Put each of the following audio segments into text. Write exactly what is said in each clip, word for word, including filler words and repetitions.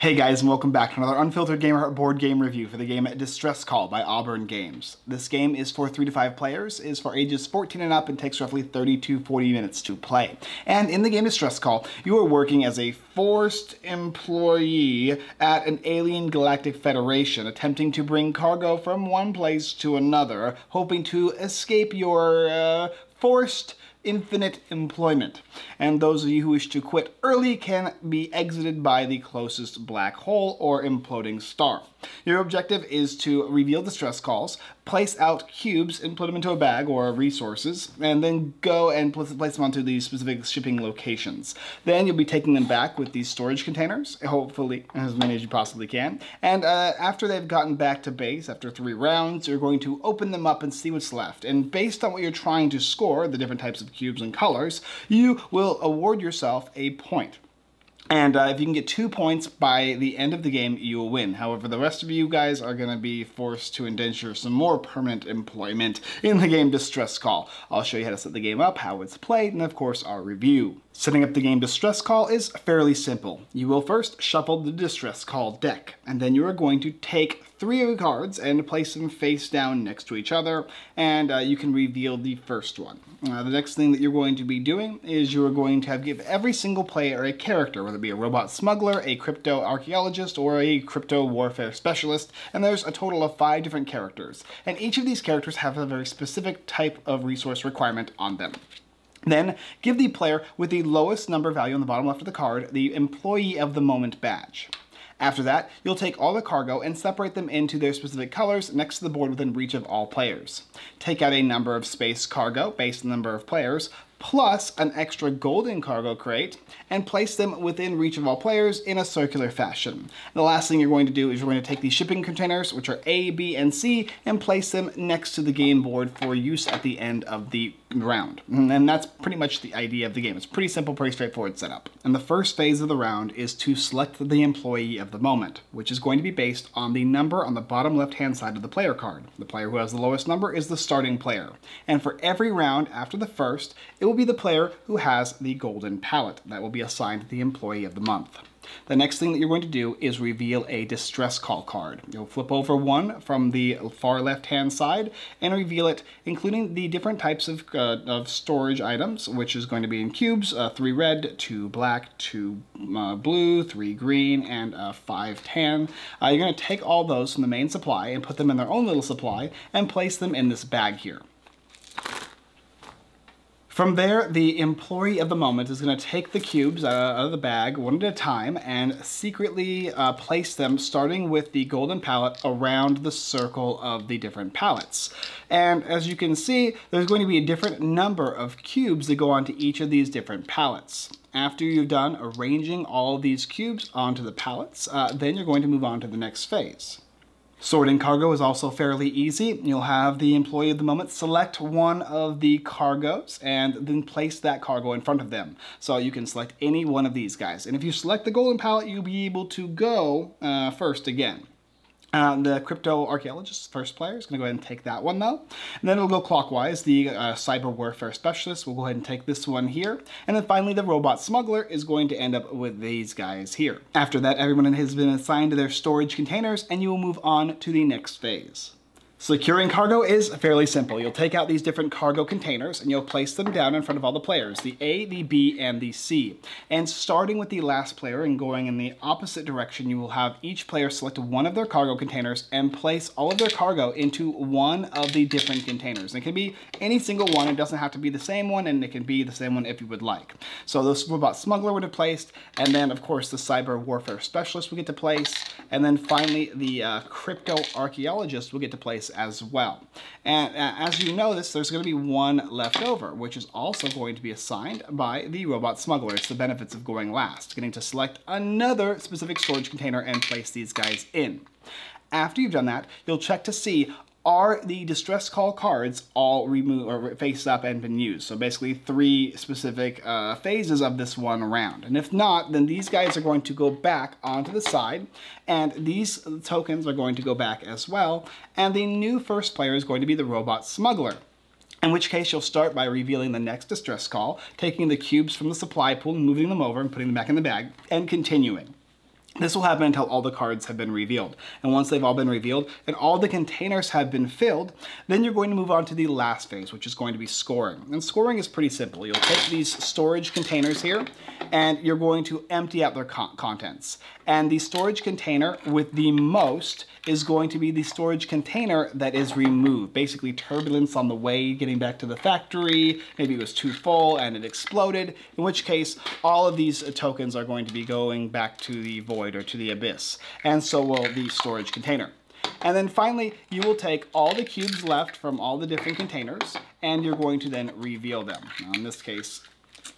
Hey guys, and welcome back to another Unfiltered Gamer board game review for the game Distress Call by Auburn Games. This game is for three to five players, is for ages fourteen and up, and takes roughly thirty to forty minutes to play. And in the game Distress Call, you are working as a forced employee at an alien galactic federation, attempting to bring cargo from one place to another, hoping to escape your uh, forced infinite employment. And those of you who wish to quit early can be exited by the closest black hole or imploding star. Your objective is to reveal distress calls, place out cubes and put them into a bag or resources, and then go and place them onto the specific shipping locations. Then you'll be taking them back with these storage containers, hopefully as many as you possibly can. And uh, after they've gotten back to base, after three rounds, you're going to open them up and see what's left. And based on what you're trying to score, the different types of cubes and colors, you will award yourself a point. And uh, if you can get two points by the end of the game, you will win. However, the rest of you guys are going to be forced to indenture some more permanent employment in the game Distress Call. I'll show you how to set the game up, how it's played, and of course our review. Setting up the game Distress Call is fairly simple. You will first shuffle the Distress Call deck, and then you are going to take three of the cards and place them face down next to each other, and uh, you can reveal the first one. Uh, the next thing that you're going to be doing is you're going to have give every single player a character, whether it be a robot smuggler, a crypto archaeologist, or a crypto warfare specialist, and there's a total of five different characters. And each of these characters have a very specific type of resource requirement on them. Then, give the player with the lowest number value on the bottom left of the card the Employee of the Moment badge. After that, you'll take all the cargo and separate them into their specific colors next to the board within reach of all players. Take out a number of space cargo based on the number of players, plus an extra golden cargo crate, and place them within reach of all players in a circular fashion. And the last thing you're going to do is you're going to take the shipping containers, which are A, B, and C, and place them next to the game board for use at the end of the round. And that's pretty much the idea of the game. It's pretty simple, pretty straightforward setup. And the first phase of the round is to select the employee of the moment, which is going to be based on the number on the bottom left-hand side of the player card. The player who has the lowest number is the starting player. And for every round after the first, it will be the player who has the golden palette that will be assigned the employee of the month. The next thing that you're going to do is reveal a distress call card. You'll flip over one from the far left-hand side and reveal it, including the different types of, uh, of storage items, which is going to be in cubes, uh, three red, two black, two uh, blue, three green, and uh, five tan. Uh, you're going to take all those from the main supply and put them in their own little supply and place them in this bag here. From there, the employee of the moment is going to take the cubes uh, out of the bag one at a time and secretly uh, place them, starting with the golden palette, around the circle of the different palettes. And as you can see, there's going to be a different number of cubes that go onto each of these different palettes. After you've done arranging all of these cubes onto the palettes, uh, then you're going to move on to the next phase. Sorting cargo is also fairly easy. You'll have the employee of the moment select one of the cargoes and then place that cargo in front of them. So you can select any one of these guys. And if you select the golden palette, you'll be able to go uh, first again. Uh, the crypto archaeologist, first player, is going to go ahead and take that one though. And then it'll go clockwise. The uh, cyber warfare specialist will go ahead and take this one here. And then finally the robot smuggler is going to end up with these guys here. After that, everyone has been assigned to their storage containers and you will move on to the next phase. Securing cargo is fairly simple. You'll take out these different cargo containers and you'll place them down in front of all the players, the A, the B, and the C. And starting with the last player and going in the opposite direction, you will have each player select one of their cargo containers and place all of their cargo into one of the different containers. And it can be any single one. It doesn't have to be the same one, and it can be the same one if you would like. So this robot smuggler would have placed, and then of course the cyber warfare specialist will get to place, and then finally the uh, crypto archaeologist will get to place as well. And uh, as you notice, there's going to be one left over, which is also going to be assigned by the robot smuggler. It's the benefits of going last, getting to select another specific storage container and place these guys in. After you've done that, you'll check to see, are the distress call cards all removed or face up and been used? So basically three specific uh, phases of this one round. And if not, then these guys are going to go back onto the side, and these tokens are going to go back as well. And the new first player is going to be the robot smuggler. In which case you'll start by revealing the next distress call, taking the cubes from the supply pool and moving them over and putting them back in the bag and continuing. This will happen until all the cards have been revealed. And once they've all been revealed and all the containers have been filled, then you're going to move on to the last phase, which is going to be scoring. And scoring is pretty simple. You'll take these storage containers here and you're going to empty out their con contents. And the storage container with the most is going to be the storage container that is removed. Basically turbulence on the way getting back to the factory, maybe it was too full and it exploded, in which case all of these tokens are going to be going back to the void or to the abyss, and so will the storage container. And then finally, you will take all the cubes left from all the different containers, and you're going to then reveal them. Now, in this case,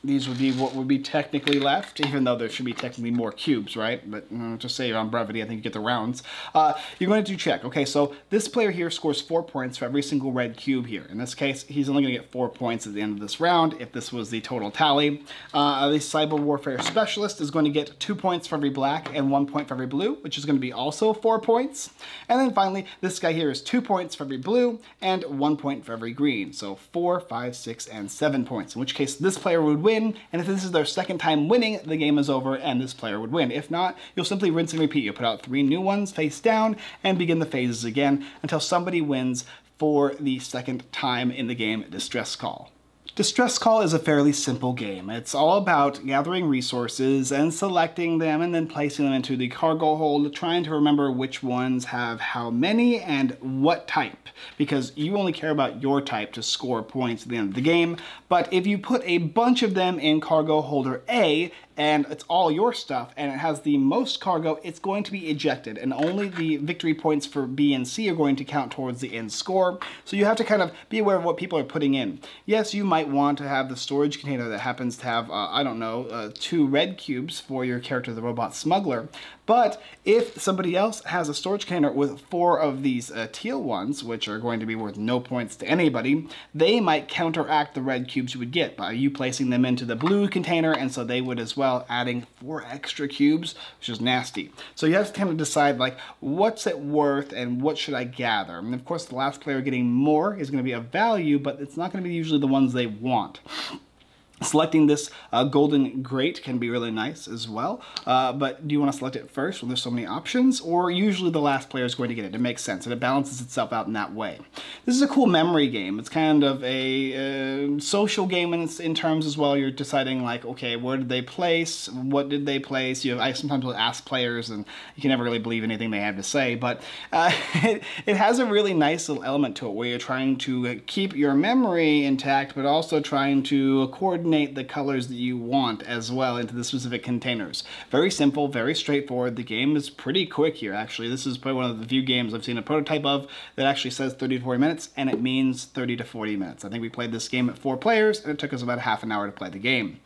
these would be what would be technically left, even though there should be technically more cubes, right? But you know, just say on brevity, I think you get the rounds. Uh, you're going to do check. Okay, so this player here scores four points for every single red cube here. In this case, he's only going to get four points at the end of this round if this was the total tally. Uh, the Cyber Warfare Specialist is going to get two points for every black and one point for every blue, which is going to be also four points. And then finally, this guy here is two points for every blue and one point for every green. So four, five, six, and seven points, in which case this player would win, and if this is their second time winning, the game is over and this player would win. If not, you'll simply rinse and repeat. You'll put out three new ones face down and begin the phases again until somebody wins for the second time in the game, Distress Call. Distress Call is a fairly simple game. It's all about gathering resources and selecting them and then placing them into the cargo hold, trying to remember which ones have how many and what type, because you only care about your type to score points at the end of the game. But if you put a bunch of them in cargo holder A, and it's all your stuff, and it has the most cargo, it's going to be ejected, and only the victory points for B and C are going to count towards the end score. So you have to kind of be aware of what people are putting in. Yes, you might want to have the storage container that happens to have, uh, I don't know, uh, two red cubes for your character, the Robot Smuggler. But if somebody else has a storage container with four of these uh, teal ones, which are going to be worth no points to anybody, they might counteract the red cubes you would get by you placing them into the blue container, and so they would as well, adding four extra cubes, which is nasty. So you have to kind of decide, like, what's it worth and what should I gather? And of course the last player getting more is going to be of value, but it's not going to be usually the ones they want. Selecting this uh, golden grate can be really nice as well, uh, but do you want to select it first when there's so many options? Or usually the last player is going to get it. It makes sense, and it balances itself out in that way. This is a cool memory game. It's kind of a uh, social game in, in terms as well. You're deciding, like, okay, where did they place? What did they place? You have, I sometimes will ask players, and you can never really believe anything they have to say, but uh, it, it has a really nice little element to it where you're trying to keep your memory intact, but also trying to coordinate the colors that you want as well into the specific containers. Very simple, very straightforward. The game is pretty quick here, actually. This is probably one of the few games I've seen a prototype of that actually says thirty to forty minutes, and it means thirty to forty minutes. I think we played this game at four players, and it took us about half an hour to play the game.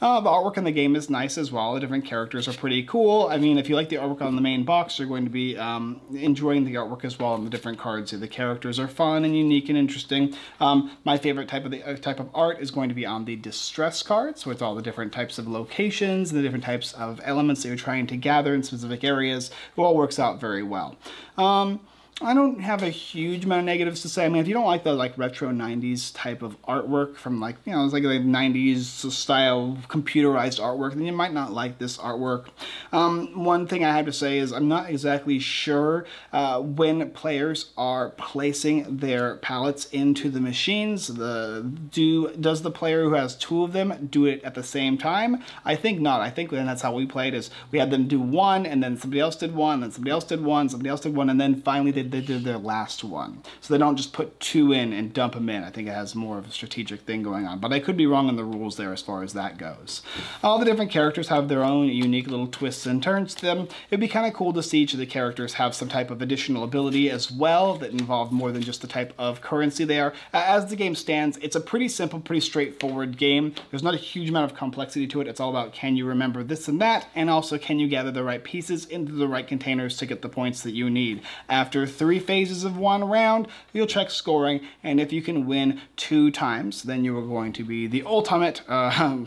Uh, the artwork in the game is nice as well. The different characters are pretty cool. I mean, if you like the artwork on the main box, you're going to be um, enjoying the artwork as well, and the different cards. The characters are fun and unique and interesting. Um, my favorite type of, the, uh, type of art is going to be on the display stress cards, with all the different types of locations and the different types of elements that you're trying to gather in specific areas. It all works out very well. Um, I don't have a huge amount of negatives to say. I mean, if you don't like the like retro nineties type of artwork from like, you know, it's like the nineties style computerized artwork, then you might not like this artwork. Um, one thing I have to say is I'm not exactly sure uh, when players are placing their pallets into the machines. The do does the player who has two of them do it at the same time? I think not. I think then that's how we played, is we had them do one, and then somebody else did one, and then somebody else did one, somebody else did one, and then finally they they did their last one. So they don't just put two in and dump them in. I think it has more of a strategic thing going on, but I could be wrong on the rules there as far as that goes. All the different characters have their own unique little twists and turns to them. It'd be kind of cool to see each of the characters have some type of additional ability as well that involve more than just the type of currency they are. As the game stands, it's a pretty simple, pretty straightforward game. There's not a huge amount of complexity to it. It's all about, can you remember this and that, and also can you gather the right pieces into the right containers to get the points that you need. After three phases of one round, you'll check scoring, and if you can win two times, then you are going to be the ultimate uh,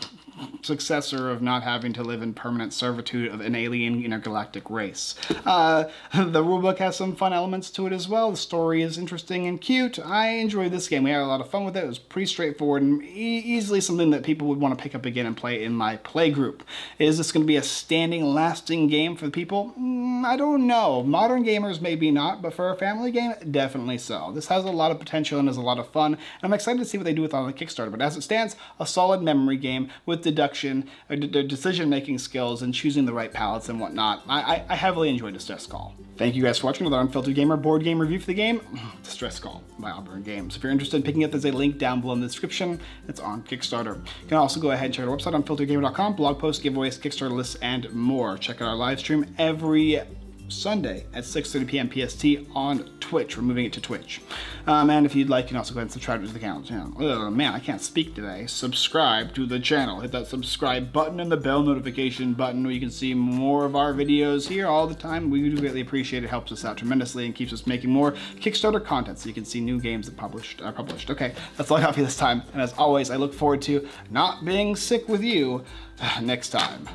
successor of not having to live in permanent servitude of an alien intergalactic race. Uh, the rulebook has some fun elements to it as well. The story is interesting and cute. I enjoyed this game. We had a lot of fun with it. It was pretty straightforward and e easily something that people would want to pick up again and play in my play group. Is this going to be a standing, lasting game for people? Mm, I don't know. Modern gamers maybe not, but for a family game, definitely so. This has a lot of potential and is a lot of fun, and I'm excited to see what they do with it on the Kickstarter, but as it stands, a solid memory game with deduction, or d decision-making skills, and choosing the right palettes and whatnot. I, I, I heavily enjoyed Distress Call. Thank you guys for watching another Unfiltered Gamer board game review for the game, Distress Call by Auburn Games. If you're interested in picking up, there's a link down below in the description. It's on Kickstarter. You can also go ahead and check out our website on unfiltered gamer dot com, blog posts, giveaways, Kickstarter lists, and more. Check out our live stream every Sunday at six thirty p m P S T on Twitch. We're moving it to Twitch. Um, and if you'd like, you can also go ahead and subscribe to the channel. Oh man, I can't speak today. Subscribe to the channel. Hit that subscribe button and the bell notification button where you can see more of our videos here all the time. We do greatly appreciate it. It helps us out tremendously and keeps us making more Kickstarter content so you can see new games that published are published. Okay, that's all I got for you this time. And as always, I look forward to not being sick with you next time.